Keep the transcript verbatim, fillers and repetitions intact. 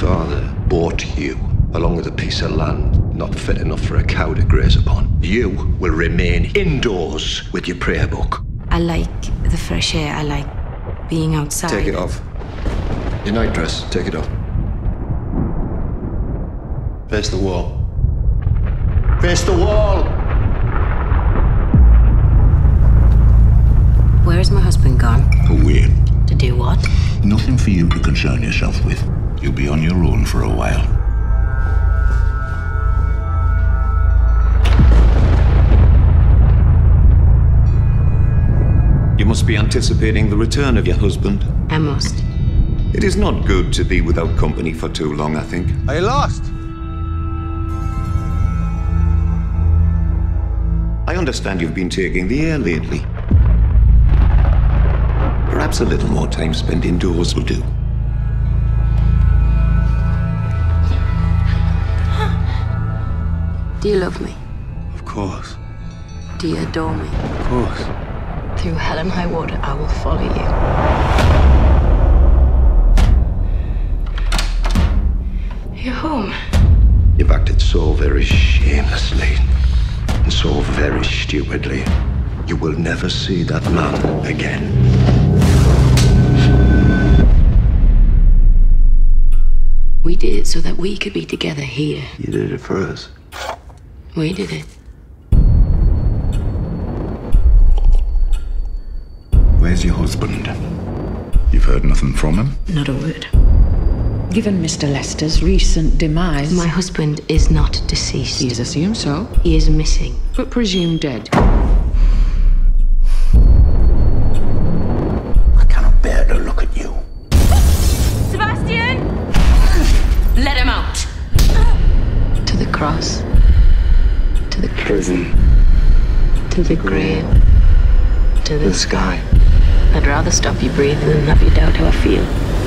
father bought you, along with a piece of land not fit enough for a cow to graze upon. You will remain indoors with your prayer book. I like the fresh air. I like being outside. Take it off. Your night dress, take it off. Face the wall. Face the wall! Where is my husband gone? Away. To do what? Nothing for you to concern yourself with. You'll be on your own for a while. You must be anticipating the return of your husband. I must. It is not good to be without company for too long, I think. Are you lost? I understand you've been taking the air lately. Perhaps a little more time spent indoors will do. Do you love me? Of course. Do you adore me? Of course. Through hell and high water, I will follow you. You're home. You've acted so very shamelessly and so very stupidly. You will never see that man again. We did it so that we could be together here. You did it for us. We did it. Where's your husband? You've heard nothing from him? Not a word. Given Mister Lester's recent demise... My husband is not deceased. He is assumed so. He is missing. But presumed dead. I cannot bear to look at you. Sebastian! Let him out! To the cross. To the prison. To the grave. To the, the sky. I'd rather stop you breathing than have you doubt how I feel.